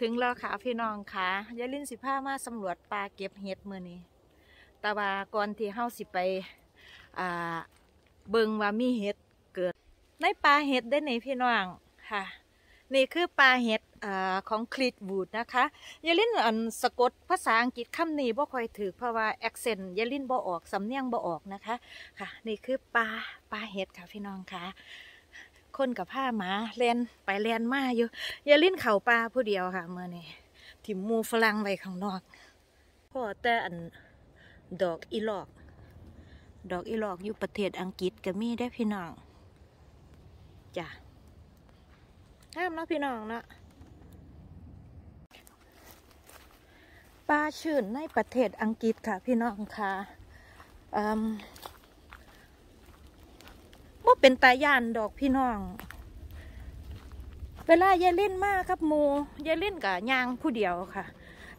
ถึงแล้วค่ะพี่น้องค่ะยายลินสิพามาสำรวจปลาเก็บเห็ดมื้อนี้แต่ว่าก่อนที่เฮาสิไปเบิ่งว่ามีเห็ดเกิดในปลาเห็ดได้ไหนพี่น้องค่ะนี่คือปลาเห็ดของคลีดวูดนะคะยายลินสะกดภาษาอังกฤษคำนี้บ่ค่อยถือเพราะว่าแอคเซนต์ยายลินบ่ออกสำเนียงบ่ออกนะคะค่ะนี่คือปลาเห็ดค่ะพี่น้องค่ะคนกับผ้าหมาแลนไปแลนมาอยู่ยายลินเข่าปลาผู้เดียวค่ะเมื่อนี่ถิ่มมูฝรั่งไว้ข้างนอกพ่อแต่อันดอกอีหลอกอยู่ประเทศอังกฤษก็มีได้พี่น้องจ้ะห้ามนะพี่น้องนะปลาชื่นในประเทศอังกฤษค่ะพี่น้องค่ะว่าเป็นตาย่านดอกพี่น้องเวลายายลินมากครับมูยายลินกับยางผู้เดียวค่ะ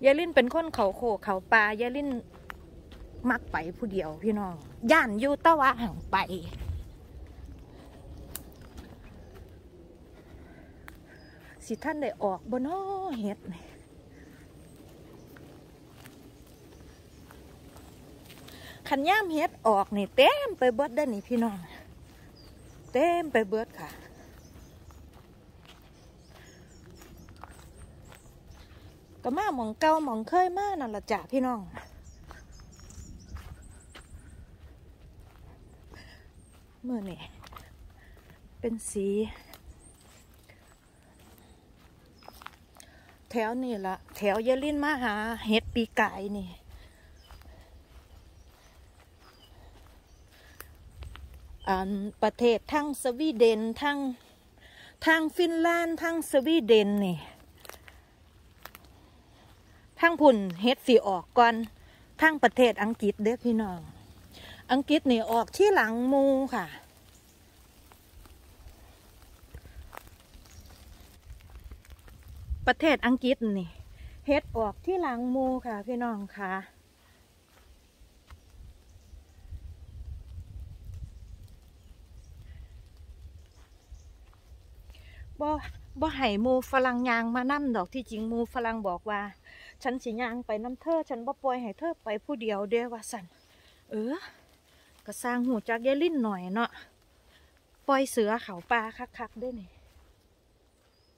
ยายลินเป็นคนเขาโขกเขาปลายายลินมักไปผู้เดียวพี่น้องย่านอยู่ตะวันห่างไปสิท่านได้ออกบนเห็ดขันย่ามเห็ดออกนี่เต็มไปเบิดได้นี่พี่น้องเต็มไปเบิดค่ะก็มาหม่องเก่าหม่องเคยมานั่นละจ้ะพี่น้องเมื่อนี่เป็นสีแถวนี่ละแถวยายลินมาหาเห็ดปีกายนี่ประเทศทั้งสวีเดนทั้งฟินแลนด์ทั้งสวีเดนนี่ทั้งพุ่นเฮ็ดสีออกก่อนทั้งประเทศอังกฤษเด้อพี่น้องอังกฤษนี่ออกที่หลังมูค่ะประเทศอังกฤษนี่เฮ็ดออกที่หลังมูค่ะพี่น้องค่ะบ่ไห่มูฝรั่งยางมานั่มดอกที่จริงมูฝรั่งบอกว่าฉันสิยางไปน้ำเธอฉันบ่ปล่อยให้เธอไปผู้เดียวเด้อว่าสันก็สร้างหูจักยายลินหน่อยเนาะปล่อยเสือเขาปลาคักๆด้วยนี่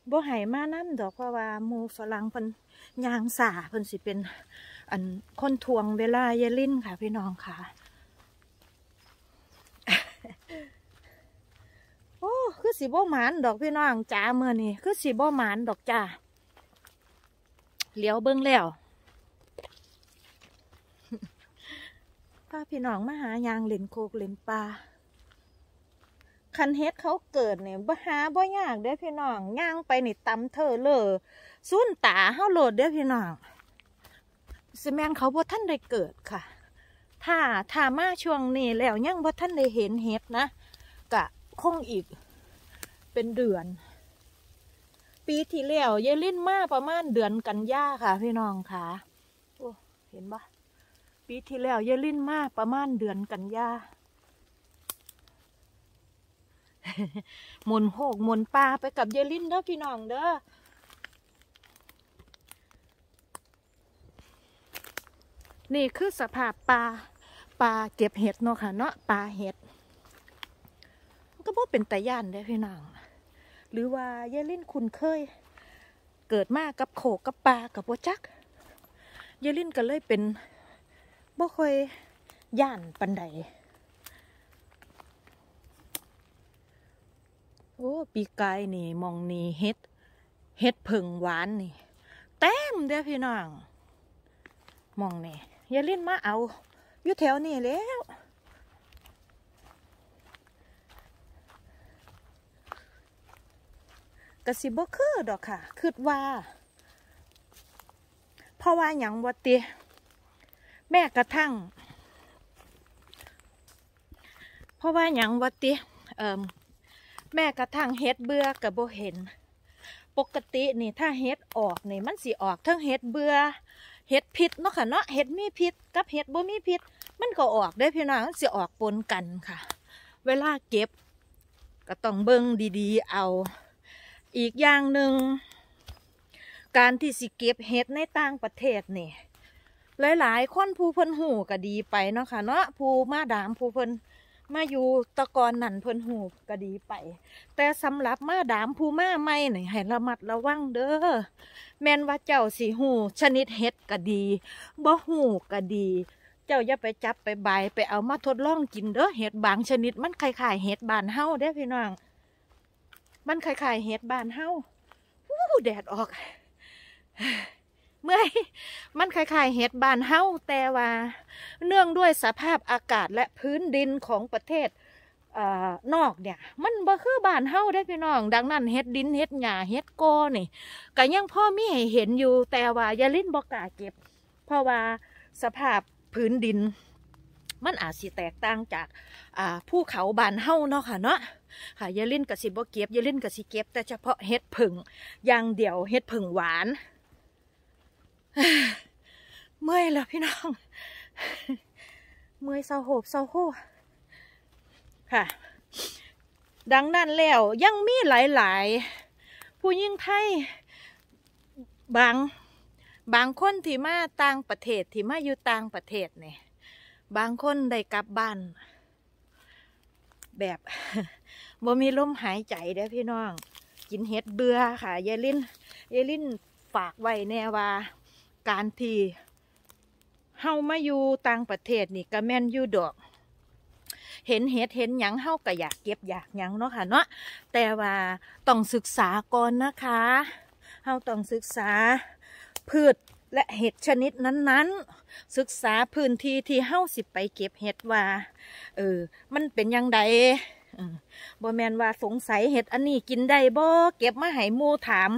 บ่ไห่มานั่มดอกเพราะว่ามูฝรั่งเพิ่นยางสาเพิ่นสิเป็นอันคนทวงเวลายายลินค่ะพี่น้องค่ะโอ้คือสีบ่หมานดอกพี่น้องจ้าเมื่อนี่คือสีบ่หมานดอกจ้าเลี้ยวเบิ้งแล้วป้าพี่น้องมาหายางเล่นโคกเล่นปลาคันเฮ็ดเขาเกิดเนี่ยบ่หาบ่ยากเด้อพี่น้องย่างไปนี่ตำเธอเลยซุ่นตาเฮาโหลดเด้อพี่น้องสิแม่นเขาบ่ท่านได้เกิดค่ะถ้ามาช่วงนี้แล้วยังบ่ท่านได้เห็นเฮ็ดนะกะคงอีกเป็นเดือนปีที่แล้วยายลินมาประมาณเดือนกันยาค่ะพี่น้องค่ะโอ้เห็นปะปีที่แล้วยายลินมาประมาณเดือนกันยา มนโหกมนปลาไปกับยายลินเด้อพี่น้องเด้อนี่คือสภาพปลาเก็บเห็ดเนาะค่ะเนาะปลาเห็ดก็บ่เป็นตาย่านได้พี่น้องหรือว่ายายลินคุณเคยเกิดมากับโขกกับปลากับวัวจักยายลินก็เลยเป็นบ่ค่อยย่านปันใดโอ้ปีกายนี่มองนี่เฮ็ดเพิ่งหวานนี่เต็มเด้อพี่น้องมองนี่ยายลินมาเอาอยู่แถวนี่แล้วกระสิบบ่คือดอกค่ะคิดว่าเพราะว่าอย่างวัติแม่กระทั่งเพราะว่าอย่างวัติแม่กระทั่งเฮ็ดเบื่อกับบ่เห็นปกตินี่ถ้าเฮ็ดออกนี่มันสิออกทั้งเฮ็ดเบื่อเฮ็ดพิษเนาะค่ะเนาะเฮ็ดมีพิษกับเฮ็ดบ่มีพิษมันก็ออกได้พี่น้องมันสิออกปนกันค่ะเวลาเก็บก็ต้องเบิ่งดีๆเอาอีกอย่างหนึ่ง การที่สิเก็บเห็ดในต่างประเทศเนี่ยหลายๆคนผู้เพิ่นหูก็ดีไปเนาะค่ะเนาะผู้มาดามผู้เพิ่นมาอยู่ตะกอนนั่นเพิ่นหูก็ดีไปแต่สำหรับมาดามผู้มาใหม่นี่ให้ระมัดระวังเด้อแม่นว่าเจ้าสิหูชนิดเห็ดก็ดีบ่หูก็ดีเจ้าอย่าไปจับไปใบไปเอามาทดลองกินเด้อเห็ดบางชนิดมันคล้ายๆเห็ดบ้านเฮาเด้อพี่น้องมันคล้ายๆเห็ดบ้านเฮาแดดออกเมื่อยมันคล้ายๆเห็ดบานเฮาแต่ว่าเนื่องด้วยสภาพอากาศและพื้นดินของประเทศนอกเนี่ยมันบ่คือบานเฮาได้พี่น้องดังนั้นเห็ดดินเห็ดหญ้าเห็ดโกนี่ก็ยังพ่อมีให้เห็นอยู่แต่ว่ายาลิ้นบ่กล้าเก็บเพราะว่าสภาพพื้นดินมันอาจสิแตกต่างจากภูเขาบานเฮาเนาะค่ะเนาะค่ะยาลิ้นก็สิบ่เก็บยาลิ้นก็สิเก็บแต่เฉพาะเห็ดผึ่งอย่างเดียวเห็ดผึ่งหวานเมื่อยแล้วพี่น้องเมื่อยเศร้าโหบเศร้าโหค่ะดังนั้นแล้วยังมีหลายๆผู้ยิ่งไทยบางคนที่มาต่างประเทศที่มาอยู่ต่างประเทศเนี่ยบางคนได้กลับบ้านแบบบ่มีลมหายใจได้พี่น้องกินเห็ดเบื่อค่ะยายลิ้นฝากไว้แน่ว่าการที่เฮามาอยู่ต่างประเทศนี่ก็แม่นอยู่ดอกเห็นเห็ดเห็นหยังเฮาก็อยากเก็บอยากหยังเนาะค่ะเนาะแต่ว่าต้องศึกษาก่อนนะคะเฮาต้องศึกษาพืชและเห็ดชนิดนั้นๆศึกษาพื้นที่ที่เฮาสิไปเก็บเห็ดว่ามันเป็นยังไงบ่แมนว่าสงสัยเห็ดอันนี้กินได้บ่เก็บมาให้หมู่ถาม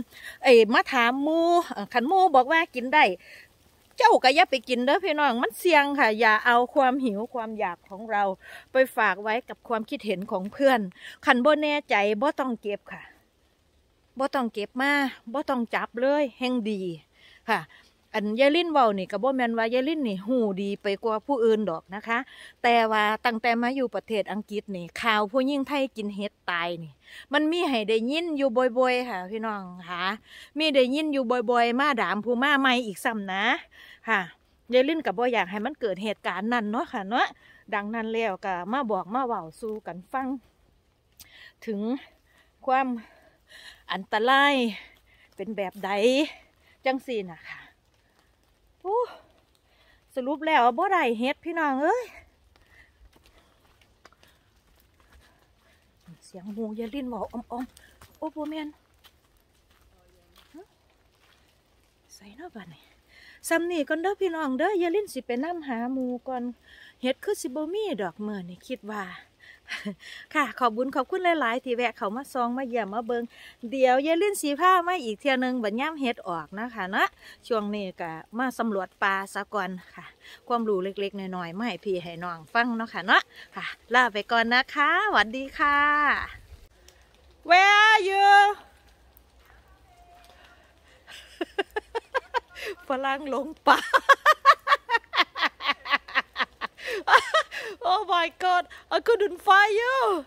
มาถามหมู่ขันหมู่บอกว่ากินได้เจ้าก็อย่าไปกินเด้อพี่น้องมันเสี่ยงค่ะอย่าเอาความหิวความอยากของเราไปฝากไว้กับความคิดเห็นของเพื่อนขันบ่แน่ใจบ่ต้องเก็บค่ะบ่ต้องเก็บมาบ่ต้องจับเลยแห่งดีค่ะอันยายลิ้นเว้านี่ก็บ่แม่นว่ายายลิ้นนี่หูดีไปกว่าผู้อื่นดอกนะคะแต่ว่าตั้งแต่มาอยู่ประเทศอังกฤษนี่ข่าวผู้หญิงไทยกินเห็ดตายนี่มันมีให้ได้ยินอยู่บ่อยๆค่ะพี่น้องค่ะมีได้ยินอยู่บ่อยๆมาดามผู้มาใหม่อีกซ้ำนะค่ะยายลิ้นก็บ่อยากให้มันเกิดเหตุการณ์นั้นเนาะค่ะเนาะดังนั้นแล้วก็มาบอกมาเว้าสู่กันฟังถึงความอันตรายเป็นแบบใดจังซี่น่ะค่ะสรุปแล้วบ่ได้เฮ็ดพี่น้องเอ้ยเสียงหูยายลิ้นบอกอ้อมๆโอ้โหแม่นใส่เนาะบัดนี้ซ้ำนี่ก่อนเด้อพี่น้องเด้อยายลิ้นสิไปนำหาหมู่ก่อนเฮ็ดคือสิบ่มีดอกเมื่อนี่คิดว่าค่ะขอบบุญขอบคุณหลายๆที่แวะเขามาซองมาเยี่ยมมาเบิงเดี๋ยวยายลิ้นสีผ้ามาอีกเทียนึงบัดย่ำเฮ็ดออกนะคะนะช่วงนี้ก็มาสำรวจปลาซะก่อนค่ะความรู้เล็กๆน้อยๆมาให้พี่ให้น้องฟังเนาะค่ะเนาะค่ะลาไปก่อนนะคะสวัสดีค่ะ Where are you ฝรั่งลงปลาOh my God, I couldn't find you.